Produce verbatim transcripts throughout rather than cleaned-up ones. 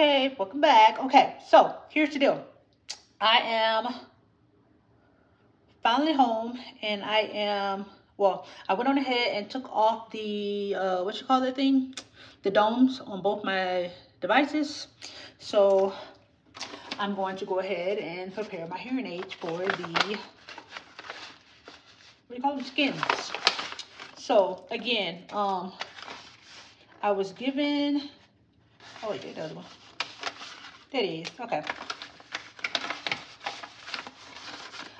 okay, welcome back. Okay, so here's the deal. I am finally home, and I am, well, I went on ahead and took off the, uh, what you call that thing? The domes on both my devices. So I'm going to go ahead and prepare my hearing aids for the, what do you call them, skins. So again, um, I was given, oh, wait, the other one. There it is, okay.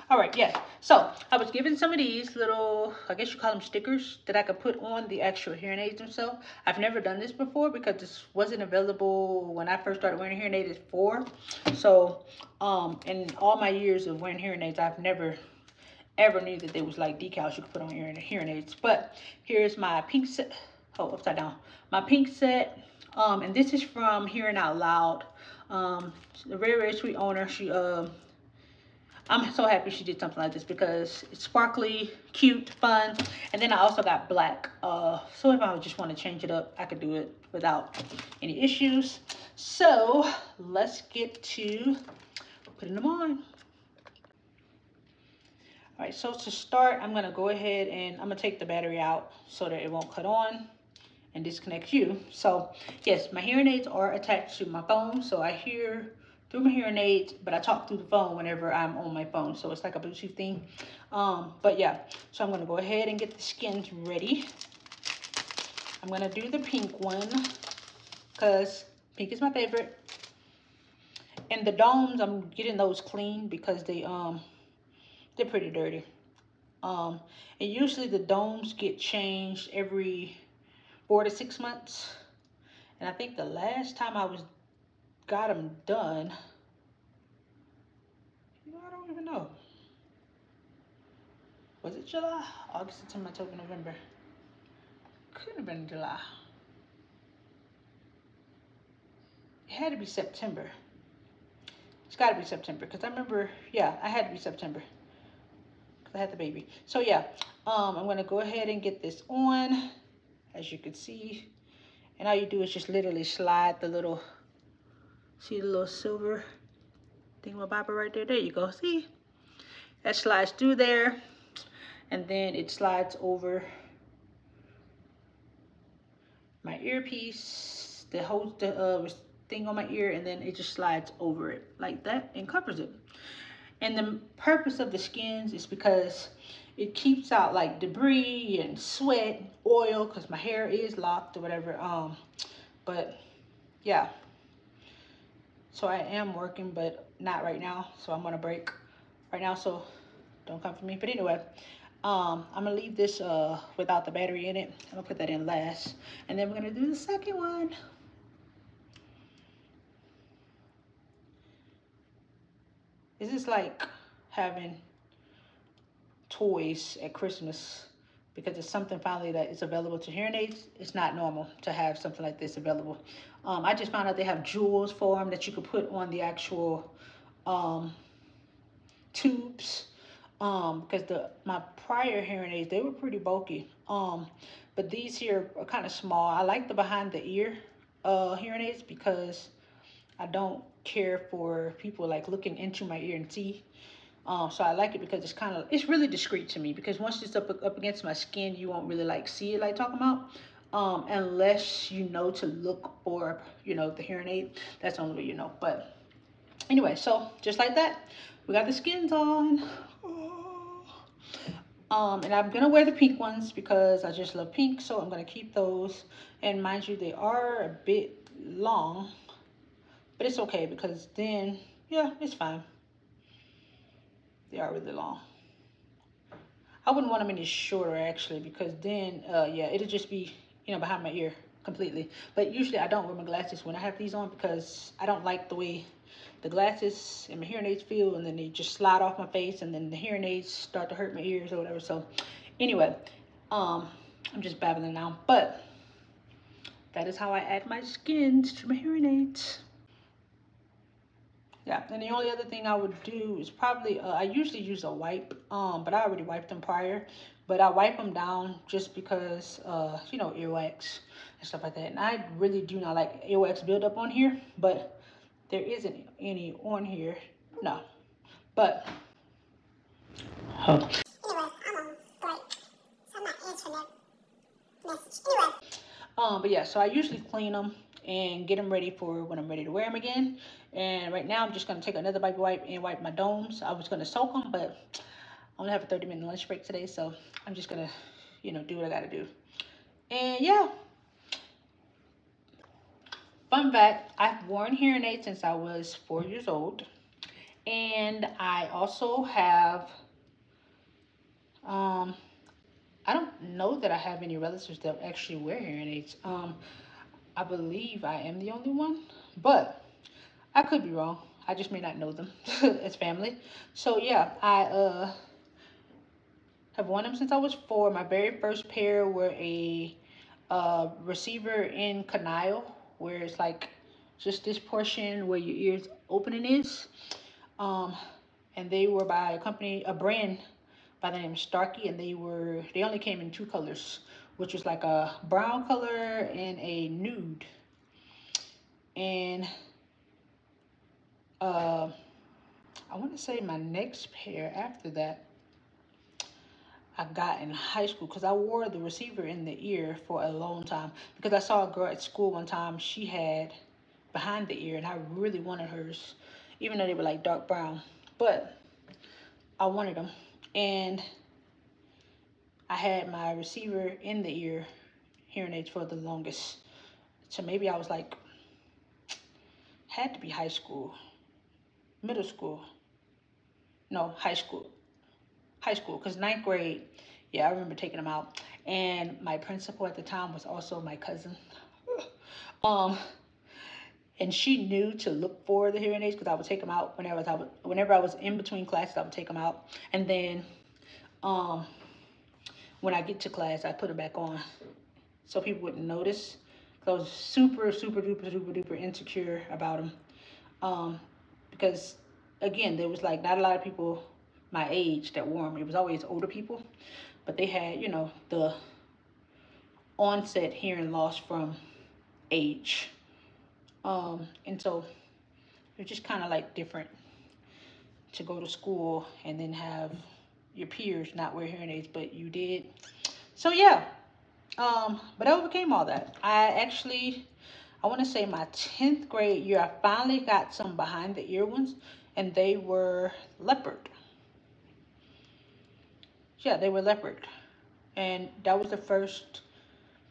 All right, yeah. So I was given some of these little, I guess you call them stickers, that I could put on the actual hearing aids themselves. I've never done this before because this wasn't available when I first started wearing hearing aids at four. So um, in all my years of wearing hearing aids, I've never ever knew that they was like decals you could put on your hearing aids. But here's my pink set. Oh, upside down. My pink set. Um, and this is from Hearing Out Loud. Um, a very, very sweet owner. She, um, uh, I'm so happy she did something like this because it's sparkly, cute, fun. And then I also got black. Uh, so if I just want to change it up, I could do it without any issues. So let's get to putting them on. All right, so to start, I'm gonna go ahead and I'm gonna take the battery out so that it won't cut on and disconnect you. So yes, my hearing aids are attached to my phone. So I hear through my hearing aids, but I talk through the phone whenever I'm on my phone. So it's like a Bluetooth thing. Um, but yeah, so I'm gonna go ahead and get the skins ready. I'm gonna do the pink one because pink is my favorite. And the domes, I'm getting those clean because they, um, they're pretty dirty. Um, and usually the domes get changed every four to six months. And I think the last time I was got them done, you know, I don't even know. Was it July? August, September, October, November. Couldn't have been July. It had to be September. It's gotta be September, because I remember, yeah, I had to be September. I had the baby. So yeah, um, I'm gonna go ahead and get this on, as you can see. And all you do is just literally slide the little, see the little silver thingamabobber right there? There you go, see? That slides through there, and then it slides over my earpiece, the whole the, uh, thing on my ear, and then it just slides over it like that and covers it. And the purpose of the skins is because it keeps out like debris and sweat, oil, because my hair is locked or whatever. Um, but yeah, so I am working, but not right now. So I'm on a break right now, so don't come for me. But anyway, um, I'm gonna leave this uh, without the battery in it. I'm gonna put that in last, and then we're gonna do the second one. This is like having toys at Christmas because it's something finally that is available to hearing aids. It's not normal to have something like this available. Um, I just found out they have jewels for them that you could put on the actual um, tubes um, because the my prior hearing aids, they were pretty bulky. Um, but these here are kind of small. I like the behind the ear uh, hearing aids because I don't care for people like looking into my ear and see. Um, so I like it because it's kind of, it's really discreet to me because once it's up, up against my skin, you won't really like see it like talking about. Um, unless you know to look for, you know, the hearing aid. That's the only way you know. But anyway, so just like that, we got the skins on. Um, and I'm going to wear the pink ones because I just love pink. So I'm going to keep those. And mind you, they are a bit long. But it's okay because then, yeah, it's fine. They are really long. I wouldn't want them any shorter actually because then, uh, yeah, it'll just be, you know, behind my ear completely. But usually I don't wear my glasses when I have these on because I don't like the way the glasses and my hearing aids feel, and then they just slide off my face, and then the hearing aids start to hurt my ears or whatever. So anyway, um, I'm just babbling now, but that is how I add my skins to my hearing aids. Yeah, and the only other thing I would do is probably, uh, I usually use a wipe, um, but I already wiped them prior But I wipe them down just because, uh, you know, earwax and stuff like that. And I really do not like earwax buildup on here, but there isn't any on here. No. But, huh. Anyways, I'm on break, so I'm not answering that message. Anyway. Um, but yeah, so I usually clean them and get them ready for when I'm ready to wear them again. And right now, I'm just going to take another baby wipe and wipe my domes. I was going to soak them, but I only have a thirty minute lunch break today, so I'm just gonna, you know, do what I gotta do. And yeah, fun fact, I've worn hearing aids since I was four years old, and I also have, um, I don't know that I have any relatives that actually wear hearing aids. Um, I believe I am the only one, but I could be wrong. I just may not know them as family. So yeah, I, uh, I've worn them since I was four. My very first pair were a uh, receiver in canal, where it's like just this portion where your ears opening is. Um, and they were by a company, a brand by the name of Starkey, and they were they only came in two colors, which was like a brown color and a nude. And uh, I want to say my next pair after that, I got in high school, because I wore the receiver in the ear for a long time, because I saw a girl at school one time, she had behind the ear, and I really wanted hers, even though they were like dark brown, but I wanted them. And I had my receiver in the ear hearing aids for the longest, so maybe I was like, had to be high school, middle school, no, high school. High school, because ninth grade, yeah, I remember taking them out. And my principal at the time was also my cousin. um, and she knew to look for the hearing aids, because I would take them out whenever I was, whenever I was in between classes, I would take them out. And then um, when I get to class, I put them back on so people wouldn't notice. Because I was super, super, duper, duper, duper insecure about them. Um, because, again, there was like not a lot of people my age that wore them. It was always older people, but they had, you know, the onset hearing loss from age. Um, and so it was just kind of like different to go to school and then have your peers not wear hearing aids, but you did. So yeah, um, but I overcame all that. I actually, I want to say my tenth grade year, I finally got some behind the ear ones, and they were leopard. Yeah, they were leopard. And that was the first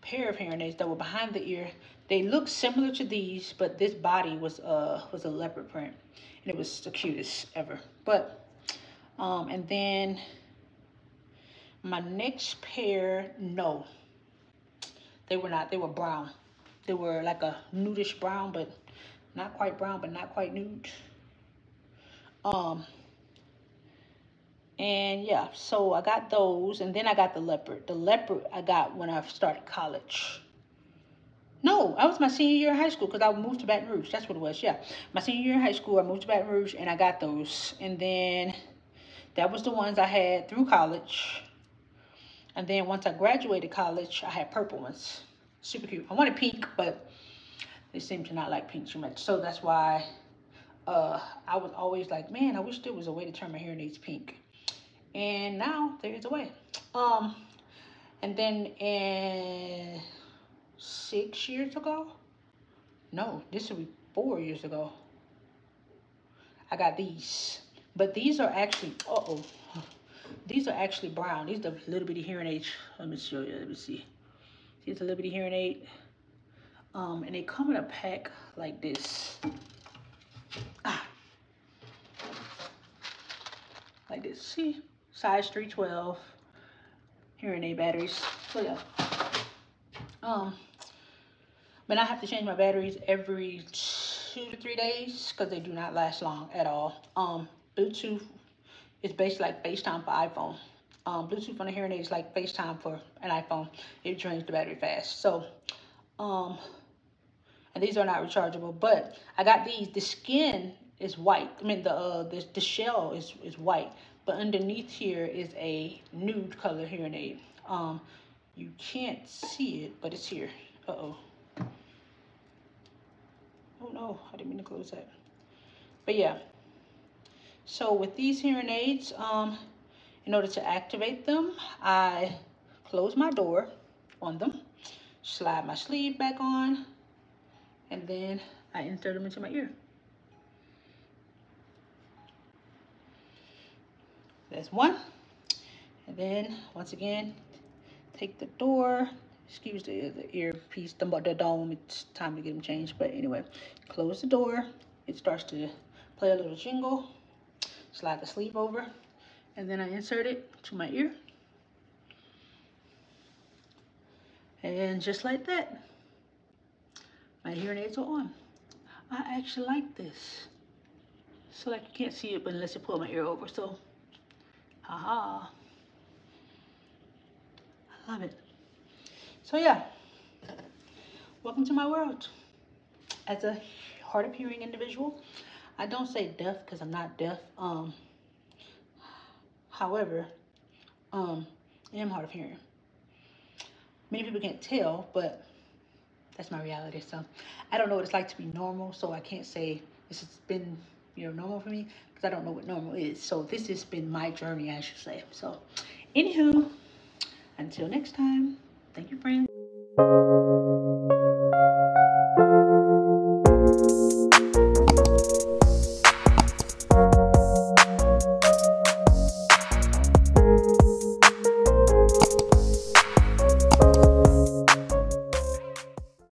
pair of hearing aids that were behind the ear. They looked similar to these, but this body was, uh, was a leopard print. And it was the cutest ever. But, um, and then my next pair, no. They were not. They were brown. They were like a nudish brown, but not quite brown, but not quite nude. Um... And yeah, so I got those, and then I got the leopard. The leopard I got when I started college. No, I was my senior year in high school, because I moved to Baton Rouge. That's what it was, yeah. My senior year in high school, I moved to Baton Rouge, and I got those. And then that was the ones I had through college. And then once I graduated college, I had purple ones. Super cute. I wanted pink, but they seemed to not like pink too much. So that's why uh, I was always like, man, I wish there was a way to turn my hearing aids pink. And now there is a way. Um, and then in six years ago, no, this would be four years ago, I got these. But these are actually, uh-oh, these are actually brown. These are little bitty hearing aids. Let me show you, let me see. These are little bitty hearing aid. Um, and they come in a pack like this. Ah, like this, see? Size three twelve hearing aid batteries. So yeah, um but I have to change my batteries every two to three days because they do not last long at all. um Bluetooth is basically like FaceTime for iPhone. um Bluetooth on a hearing aid is like FaceTime for an iPhone. It drains the battery fast. So um and these are not rechargeable, but I got these. The skin is white. I mean the uh the, the shell is is white. but underneath here is a nude color hearing aid. Um, you can't see it, but it's here. Uh-oh. Oh no, I didn't mean to close that. But yeah, so with these hearing aids, um, in order to activate them, I close my door on them, slide my sleeve back on, and then I insert them into my ear. There's one. And then once again, take the door, excuse the, the earpiece, the, the dome, it's time to get them changed. But anyway, close the door. It starts to play a little jingle. Slide the sleeve over. And then I insert it to my ear. And just like that, my hearing aids are on. I actually like this. So like you can't see it, but unless you pull my ear over, so. Aha. I love it. So yeah, welcome to my world. As a hard of hearing individual, I don't say deaf because I'm not deaf. Um, however, um, I am hard of hearing. Many people can't tell, but that's my reality. So I don't know what it's like to be normal, so I can't say this has been, you know, normal for me, because I don't know what normal is. So this has been my journey, I should say. So anywho, until next time, thank you, friends.